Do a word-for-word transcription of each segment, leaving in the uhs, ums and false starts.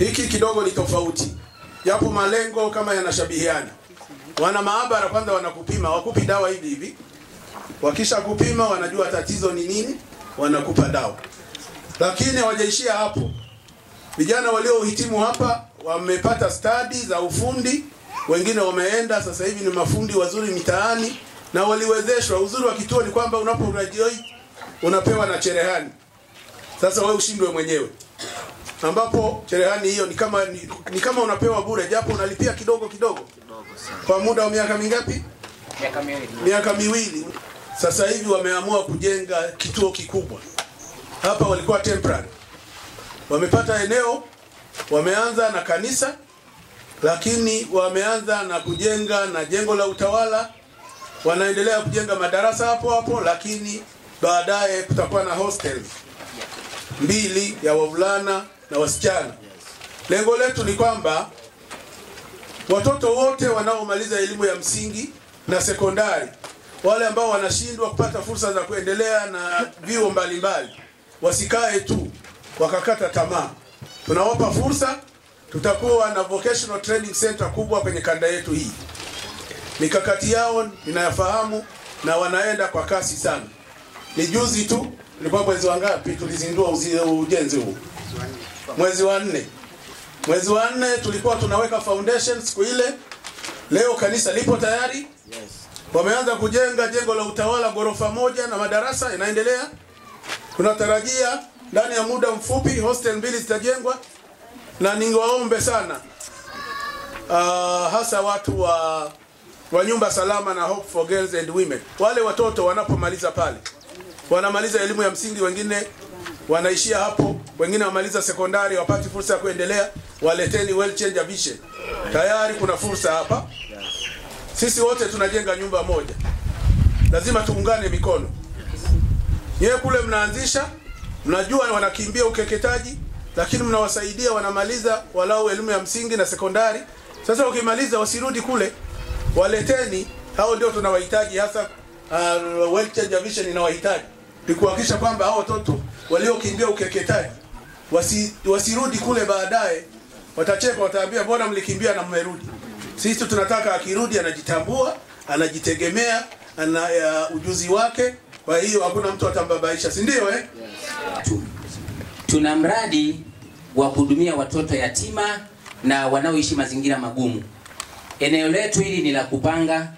Hiki kidogo ni tofauti. Yapo malengo kama yanashabihiana. Wana maabara kwanza wanakupima, wakupi dawa hivi hivi. Wakisha kupima wanajua tatizo ni nini, wanakupa dawa. Lakini hawajaishia hapo. Vijana waliohitimu hapa wamepata stadi za ufundi, wengine wameenda sasa hivi ni mafundi wazuri mitaani na waliwezeshwa. Uzuri wa kituo ni kwamba unapograduate unapewa na cherehani. Sasa wewe ushindwe mwenyewe. Ambapo cherehani hiyo ni kama ni, ni kama unapewa bure japo unalipia kidogo kidogo. Kwa muda wa miaka mingapi? Miaka miwili. Miaka miwili. Sasa hivi wameamua kujenga kituo kikubwa. Hapa walikuwa temporary. Wamepata eneo, wameanza na kanisa, lakini wameanza na kujenga na jengo la utawala. Wanaendelea kujenga madarasa hapo hapo, lakini baadaye kutakuwa na hostel mbili ya wavulana na wasichana. Lengo letu ni kwamba watoto wote wanaomaliza elimu ya msingi na sekondari, wale ambao wanashindwa kupata fursa za kuendelea na vyuo mbalimbali, wasikae tu wakakata tamaa. Tunawapa fursa. Tutakuwa na vocational training center kubwa kwenye kanda yetu hii. Mikakati yao ninayafahamu na wanaenda kwa kasi sana. Ni juzi tu, ilikuwa mwezi wa ngapi tulizindua ujenzi huu? Mwezi wa nne. Mwezi wa nne tulikuwa tunaweka foundation siku ile. Leo kanisa lipo tayari. Wameanza kujenga jengo la utawala ghorofa moja na madarasa inaendelea. Tunatarajia ndani ya muda mfupi hostel mbili zitajengwa. Na ningewaombe sana uh, hasa watu wa wa nyumba salama na Hope for Girls and Women. Wale watoto wanapomaliza pale, wanamaliza elimu ya msingi, wengine wanaishia hapo, wengine wamaliza sekondari wapati fursa ya kuendelea, waleteni World Changer Vision. Tayari kuna fursa hapa. Sisi wote tunajenga nyumba moja. Lazima tuungane mikono. Yeye kule mnaanzisha, mnajua wanakimbia ukeketaji, lakini mnawasaidia wanamaliza walau elimu ya msingi na sekondari. Sasa ukimaliza wasirudi kule, waleteni. Hao ndio tunawahitaji hasa. uh, World Changer Vision inawahitaji kuhakikisha kwamba hao watoto waliokimbia ukeketaji wasi, wasirudi kule baadaye. Watacheka, wataambia mbona mlikimbia na mmerudi. Sisi tunataka akirudi anajitambua, anajitegemea, ana uh, ujuzi wake. Kwa hiyo hakuna mtu atambabaisha, si ndio eh? Tuna mradi wa kuhudumia watoto yatima na wanaoishi mazingira magumu. Eneo letu hili ni la kupanga,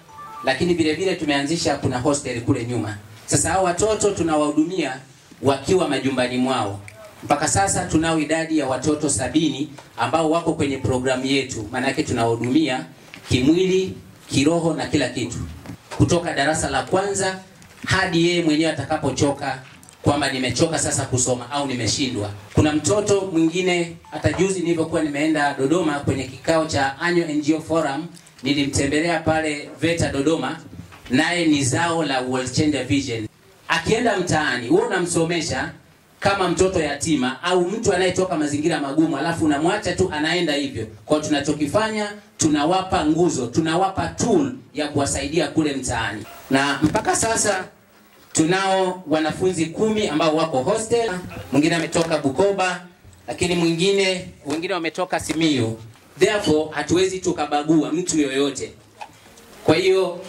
lakini vile vile tumeanzisha kuna hostel kule nyuma. Sasa hao watoto tunawahudumia wakiwa majumbani mwao. Mpaka sasa tunao idadi ya watoto sabini ambao wako kwenye programu yetu. Maana yake tunawahudumia kimwili, kiroho na kila kitu. Kutoka darasa la kwanza hadi yeye mwenyewe atakapochoka kwamba nimechoka sasa kusoma au nimeshindwa. Kuna mtoto mwingine hata juzi nilipokuwa nimeenda Dodoma kwenye kikao cha Annual N G O Forum, nilimtembelea pale VETA Dodoma, naye ni zao la World Changer Vision. Akienda mtaani, wewe unamsomesha kama mtoto yatima au mtu anayetoka mazingira magumu, alafu unamwacha tu anaenda hivyo. Kwa tunachokifanya, tunawapa nguzo, tunawapa tool ya kuwasaidia kule mtaani. Na mpaka sasa tunao wanafunzi kumi ambao wako hostel. Mwingine ametoka Bukoba, lakini mwingine wengine wametoka Simiyu. Therefore hatuwezi tukabagua mtu yoyote. Kwa hiyo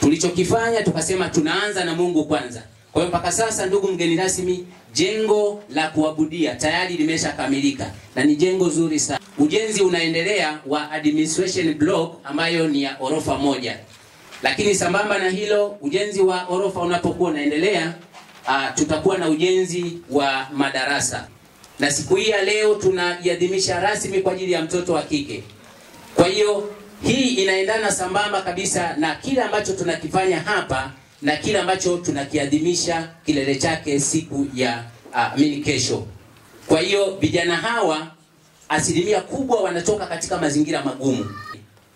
tulichokifanya tukasema tunaanza na Mungu kwanza. Kwa hiyo mpaka sasa, ndugu mgeni rasmi, jengo la kuabudia tayari limeshakamilika na ni jengo zuri sana. Ujenzi unaendelea wa administration block ambayo ni ya orofa moja. Lakini sambamba na hilo, ujenzi wa orofa unapokuwa unaendelea, uh, tutakuwa na ujenzi wa madarasa. Na siku hii ya leo tunaiadhimisha rasmi kwa ajili ya mtoto wa kike. Kwa hiyo hii inaendana sambamba kabisa na kila ambacho tunakifanya hapa na kila ambacho tunakiadhimisha kilele chake siku ya uh, mini kesho. Kwa hiyo vijana hawa asilimia kubwa wanatoka katika mazingira magumu.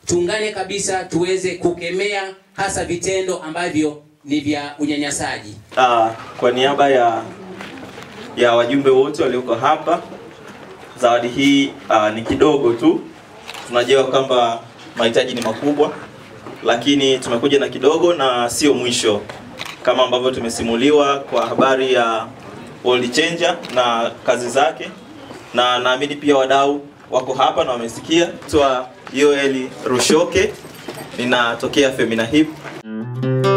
Tuungane kabisa tuweze kukemea hasa vitendo ambavyo ni vya unyanyasaji. Uh, kwa niaba ya ya wajumbe wote walioko hapa, zawadi hii uh, ni kidogo tu. Tunajua kwamba mahitaji ni makubwa, lakini tumekuja na kidogo na sio mwisho. Kama ambavyo tumesimuliwa kwa habari ya World Changer na kazi zake, na naamini pia wadau wako hapa na wamesikia. Naitwa Yoeli Rushoke, ninatokea Femina Hip.